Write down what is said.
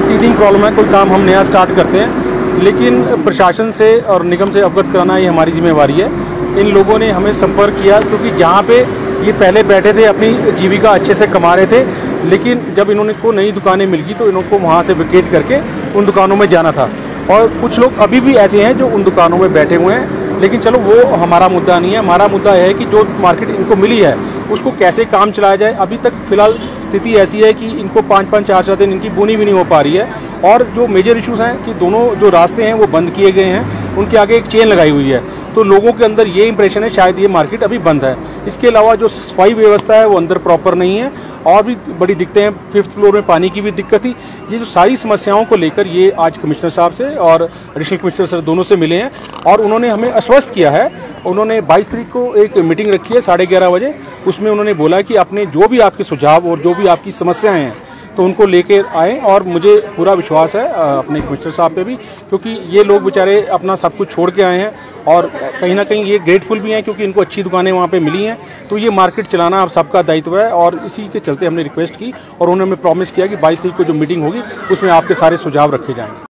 कोई teething problem है, कोई काम हम नया स्टार्ट करते हैं, लेकिन प्रशासन से और निगम से अवगत कराना ये हमारी जिम्मेवारी है। इन लोगों ने हमें संपर्क किया क्योंकि जहाँ पे ये पहले बैठे थे अपनी जीविका अच्छे से कमा रहे थे, लेकिन जब इन्होंने को नई दुकानें मिल गई तो इनको वहाँ से विकेट करके उन दुकानों में जाना था। और कुछ लोग अभी भी ऐसे हैं जो उन दुकानों में बैठे हुए हैं, लेकिन चलो वो हमारा मुद्दा नहीं है। हमारा मुद्दा है कि जो मार्केट इनको मिली है उसको कैसे काम चलाया जाए। अभी तक फ़िलहाल स्थिति ऐसी है कि इनको 5-5, 4-4 दिन इनकी बोनी भी नहीं हो पा रही है। और जो मेजर इशूज़ हैं कि दोनों जो रास्ते हैं वो बंद किए गए हैं, उनके आगे एक चेन लगाई हुई है, तो लोगों के अंदर ये इंप्रेशन है शायद ये मार्केट अभी बंद है। इसके अलावा जो सफाई व्यवस्था है वो अंदर प्रॉपर नहीं है, और भी बड़ी दिक्कतें हैं। 5th फ्लोर में पानी की भी दिक्कत थी। ये जो सारी समस्याओं को लेकर ये आज कमिश्नर साहब से और एडिशनल कमिश्नर सर दोनों से मिले हैं, और उन्होंने हमें आश्वस्त किया है। उन्होंने 22 तारीख को एक मीटिंग रखी है 11:30 बजे। उसमें उन्होंने बोला कि अपने जो भी आपके सुझाव और जो भी आपकी समस्याएँ हैं तो उनको लेकर आएँ, और मुझे पूरा विश्वास है अपने कमिश्नर साहब पे भी, क्योंकि ये लोग बेचारे अपना सब कुछ छोड़ के आए हैं और कहीं ना कहीं ये ग्रेटफुल भी हैं क्योंकि इनको अच्छी दुकानें वहाँ पे मिली हैं। तो ये मार्केट चलाना आप सबका दायित्व है, और इसी के चलते हमने रिक्वेस्ट की और उन्होंने हमें प्रॉमिस किया कि 22 तारीख को जो मीटिंग होगी उसमें आपके सारे सुझाव रखे जाएंगे।